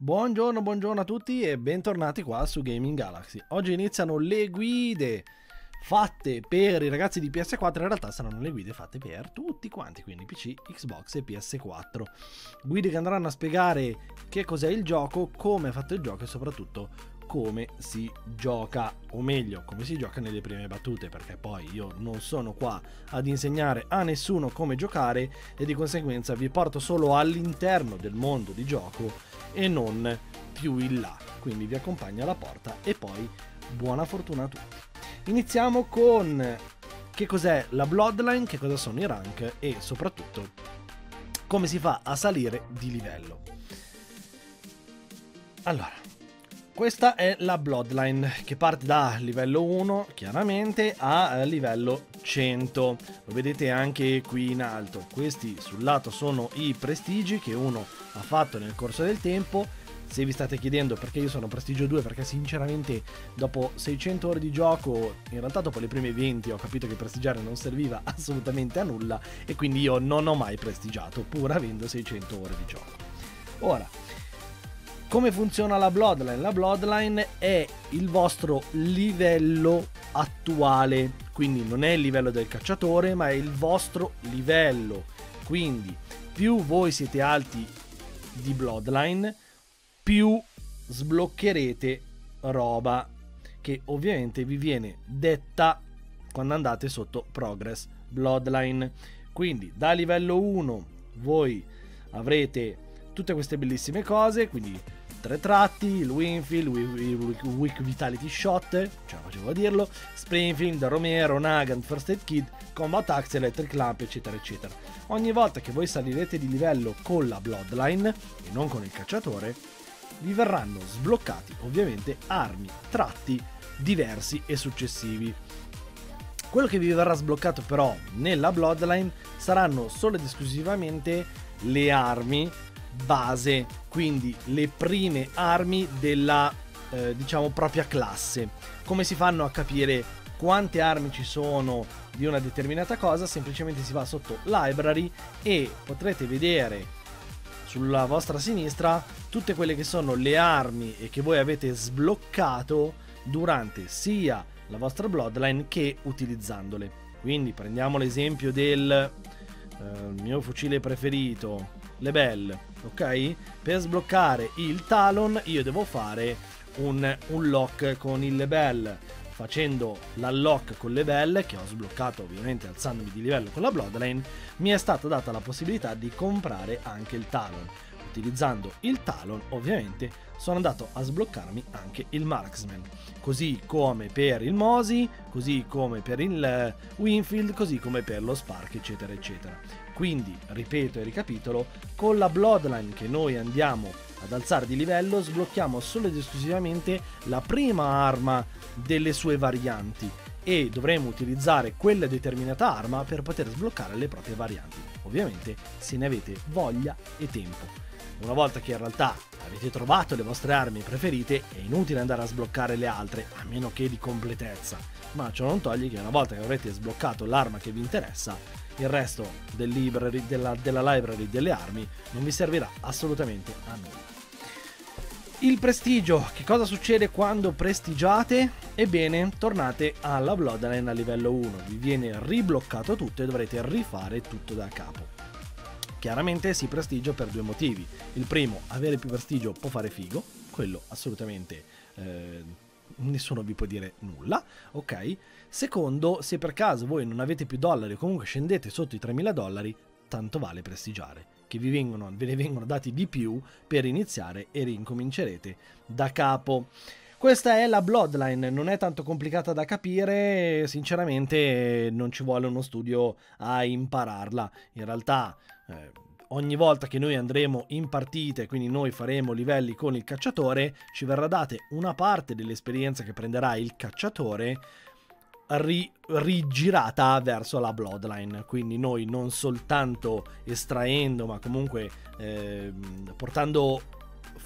Buongiorno, buongiorno a tutti e bentornati qua su Gaming Galaxy. Oggi iniziano le guide fatte per i ragazzi di PS4, in realtà saranno le guide fatte per tutti quanti, quindi PC, Xbox e PS4. Guide che andranno a spiegare che cos'è il gioco, come è fatto il gioco e soprattutto come si gioca, o meglio, come si gioca nelle prime battute, perché poi io non sono qua ad insegnare a nessuno come giocare e di conseguenza vi porto solo all'interno del mondo di gioco e non più in là, quindi vi accompagno alla porta e poi buona fortuna a tutti. Iniziamo con che cos'è la Bloodline, che cosa sono i rank e soprattutto come si fa a salire di livello. Allora, questa è la Bloodline che parte da livello 1 chiaramente a livello 100, lo vedete anche qui in alto. Questi sul lato sono i prestigi che uno ha fatto nel corso del tempo. Se vi state chiedendo perché io sono prestigio 2, perché sinceramente dopo 600 ore di gioco, in realtà dopo le prime 20, ho capito che prestigiare non serviva assolutamente a nulla e quindi io non ho mai prestigiato pur avendo 600 ore di gioco. Ora, come funziona la Bloodline? La Bloodline è il vostro livello attuale, quindi non è il livello del cacciatore ma è il vostro livello, quindi più voi siete alti di Bloodline più sbloccherete roba che ovviamente vi viene detta quando andate sotto Progress Bloodline. Quindi da livello 1 voi avrete tutte queste bellissime cose, quindi 3 tratti, il Winfield, il Weak Vitality Shot, ce la facevo a dirlo, Springfield, Romero, Nagant, First Aid Kit, Combat Axe, Electric Lamp, eccetera eccetera. Ogni volta che voi salirete di livello con la Bloodline e non con il cacciatore, vi verranno sbloccati ovviamente armi, tratti diversi e successivi. Quello che vi verrà sbloccato però nella Bloodline saranno solo ed esclusivamente le armi base, quindi le prime armi della diciamo propria classe. Come si fanno a capire quante armi ci sono di una determinata cosa? Semplicemente si va sotto library e potrete vedere sulla vostra sinistra tutte quelle che sono le armi e che voi avete sbloccato durante sia la vostra Bloodline che utilizzandole. Quindi prendiamo l'esempio del mio fucile preferito, Lebel, ok? Per sbloccare il Talon io devo fare un lock con il Lebel, facendo l'unlock con Lebel che ho sbloccato ovviamente alzandomi di livello con la Bloodline. Mi è stata data la possibilità di comprare anche il Talon. Utilizzando il Talon ovviamente sono andato a sbloccarmi anche il Marksman, così come per il Mosi, così come per il Winfield, così come per lo Spark, eccetera eccetera. Quindi ripeto e ricapitolo, con la Bloodline che noi andiamo ad alzare di livello sblocchiamo solo ed esclusivamente la prima arma delle sue varianti e dovremo utilizzare quella determinata arma per poter sbloccare le proprie varianti, ovviamente se ne avete voglia e tempo. Una volta che in realtà avete trovato le vostre armi preferite è inutile andare a sbloccare le altre, a meno che di completezza, ma ciò non toglie che una volta che avrete sbloccato l'arma che vi interessa, il resto del library, della library delle armi non vi servirà assolutamente a nulla. Il prestigio, che cosa succede quando prestigiate? Ebbene, tornate alla Bloodline a livello 1, vi viene ribloccato tutto e dovrete rifare tutto da capo. Chiaramente si prestigia per due motivi. Il primo, avere più prestigio può fare figo, quello assolutamente nessuno vi può dire nulla, ok? Secondo, se per caso voi non avete più dollari o comunque scendete sotto i 3000 dollari, tanto vale prestigiare, che ve ne vengono dati di più per iniziare e rincomincerete da capo. Questa è la Bloodline, non è tanto complicata da capire, sinceramente non ci vuole uno studio a impararla. In realtà ogni volta che noi andremo in partite, quindi noi faremo livelli con il cacciatore, ci verrà date una parte dell'esperienza che prenderà il cacciatore rigirata verso la Bloodline, quindi noi non soltanto estraendo ma comunque portando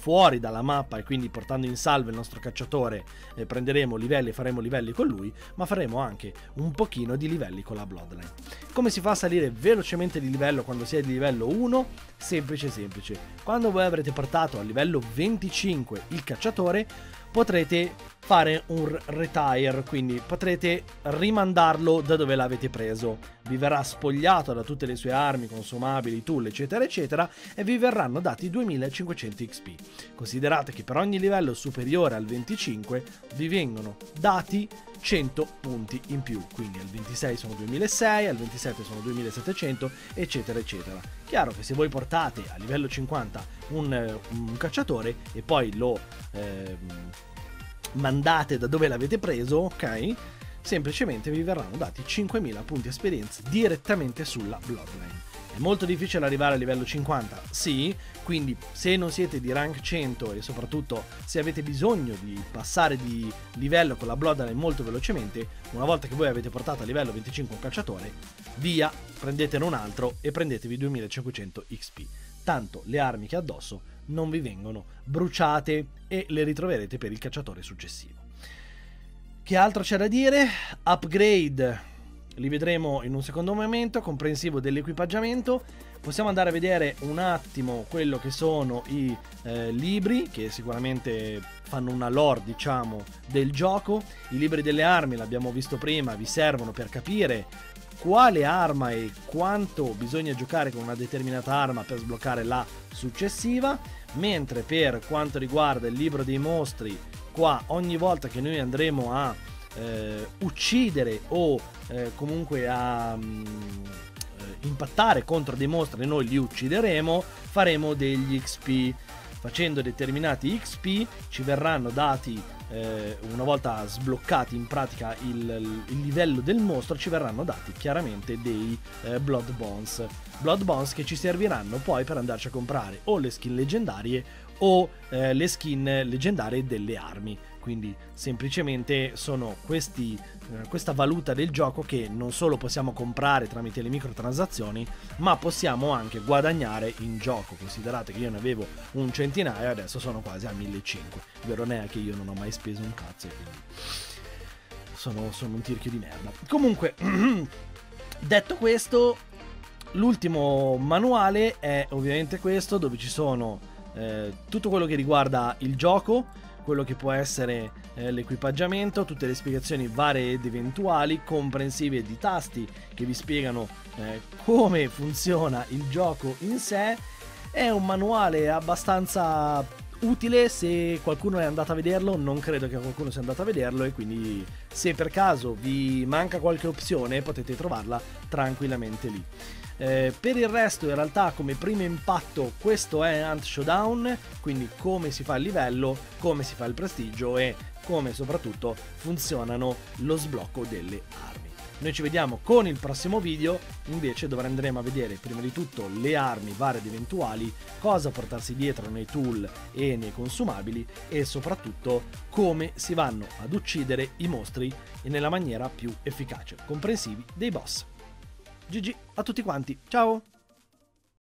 fuori dalla mappa e quindi portando in salvo il nostro cacciatore prenderemo livelli e faremo livelli con lui, ma faremo anche un pochino di livelli con la Bloodline. Come si fa a salire velocemente di livello quando si è di livello 1? Semplice semplice, quando voi avrete portato a livello 25 il cacciatore potrete fare un retire, quindi potrete rimandarlo da dove l'avete preso, vi verrà spogliato da tutte le sue armi, consumabili, tool eccetera eccetera e vi verranno dati 2500 XP. Considerate che per ogni livello superiore al 25 vi vengono dati 100 punti in più, quindi al 26 sono 2600, al 27 sono 2700 eccetera eccetera. Chiaro che se voi portate a livello 50 un cacciatore e poi lo mandate da dove l'avete preso, ok, semplicemente vi verranno dati 5000 punti esperienza direttamente sulla Bloodline. È molto difficile arrivare a livello 50, sì, quindi se non siete di rank 100 e soprattutto se avete bisogno di passare di livello con la Bloodline molto velocemente, una volta che voi avete portato a livello 25 un cacciatore, via, prendetene un altro e prendetevi 2500 XP, tanto le armi che ha addosso non vi vengono bruciate e le ritroverete per il cacciatore successivo. Che altro c'è da dire? Upgrade li vedremo in un secondo momento, comprensivo dell'equipaggiamento. Possiamo andare a vedere un attimo quello che sono i libri, che sicuramente fanno una lore, diciamo, del gioco. I libri delle armi, l'abbiamo visto prima, vi servono per capire quale arma e quanto bisogna giocare con una determinata arma per sbloccare la successiva, mentre per quanto riguarda il libro dei mostri, qua ogni volta che noi andremo a uccidere o comunque a impattare contro dei mostri, noi li uccideremo, faremo degli XP. Facendo determinati XP ci verranno dati, una volta sbloccati in pratica il livello del mostro, ci verranno dati chiaramente dei Blood Bones. Blood Bones che ci serviranno poi per andarci a comprare o le skin leggendarie o le skin leggendarie delle armi. Quindi semplicemente sono questa valuta del gioco che non solo possiamo comprare tramite le microtransazioni, ma possiamo anche guadagnare in gioco. Considerate che io ne avevo un centinaio e adesso sono quasi a 1500. Vero, non è che io non ho mai speso un cazzo, quindi sono un tirchio di merda. Comunque, detto questo, l'ultimo manuale è ovviamente questo, dove ci sono tutto quello che riguarda il gioco, quello che può essere l'equipaggiamento, tutte le spiegazioni varie ed eventuali, comprensive di tasti che vi spiegano come funziona il gioco in sé. È un manuale abbastanza utile, se qualcuno è andato a vederlo, non credo che qualcuno sia andato a vederlo, e quindi se per caso vi manca qualche opzione potete trovarla tranquillamente lì. Per il resto in realtà come primo impatto questo è Hunt Showdown, quindi come si fa il livello, come si fa il prestigio e come soprattutto funzionano lo sblocco delle armi. Noi ci vediamo con il prossimo video invece, dove andremo a vedere prima di tutto le armi varie ed eventuali, cosa portarsi dietro nei tool e nei consumabili e soprattutto come si vanno ad uccidere i mostri nella maniera più efficace, comprensivi dei boss. GG a tutti quanti, ciao!